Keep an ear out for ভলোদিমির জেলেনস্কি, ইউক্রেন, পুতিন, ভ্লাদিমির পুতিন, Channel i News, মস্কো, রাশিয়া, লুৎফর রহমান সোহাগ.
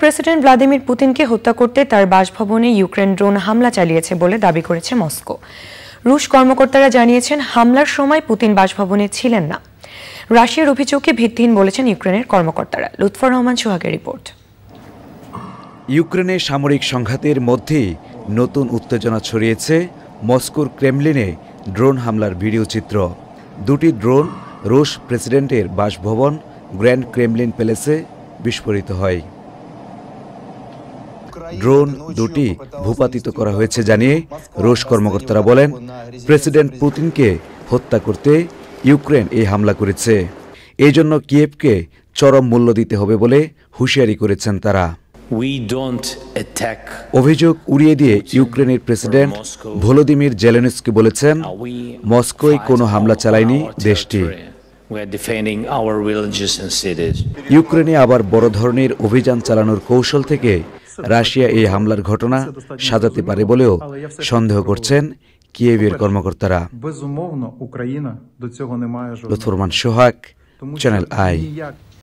President Vladimir পুতিনকে হত্যা করতে তার বাসভবনে ইউক্রেন ড্রোন হামলা চালিয়েছে বলে দাবি করেছে মস্কো। রুশ কর্মকর্তারা জানিয়েছেন, হামলার সময় পুতিন বাসভবনে ছিলেন না। রাশিয়ার অভিযোগকে ভিত্তিহীন বলেছেন ইউক্রেনের কর্মকর্তারা। লুৎফর রহমান সোহাগের রিপোর্ট। ইউক্রেনে সামরিক সংঘাতের মধ্যেই নতুন উত্তেজনা ছড়িয়েছে মস্কোর ক্রেমলিনে ড্রোন হামলার ভিডিওচিত্র। দুটি ড্রোন রুশ প্রেসিডেন্টের বাসভবন গ্র্যান্ড ক্রেমলিন প্যালেসে বিস্ফোরিত হয়। ড্রোন দুটি ভূপাতিত করা হয়েছে জানিয়ে রুশ কর্মকর্তারা বলেন, প্রেসিডেন্ট পুতিনকে হত্যা করতে ইউক্রেন এই হামলা করেছে। এই জন্য কিয়েভকে চরম মূল্য দিতে হবে বলে হুঁশিয়ারি করেছেন তারা। অভিযোগ উড়িয়ে দিয়ে ইউক্রেনের প্রেসিডেন্ট ভলোদিমির জেলেনস্কি বলেছেন, মস্কোয় কোনো হামলা চালায়নি দেশটি। ইউক্রেনে আবার বড় ধরনের অভিযান চালানোর কৌশল থেকে রাশিয়া এই হামলার ঘটনা সাজাতে পারে বলেও সন্দেহ করছেন কিয়েভের কর্মকর্তারা। লুৎফর রহমান সোহাগ, channel I.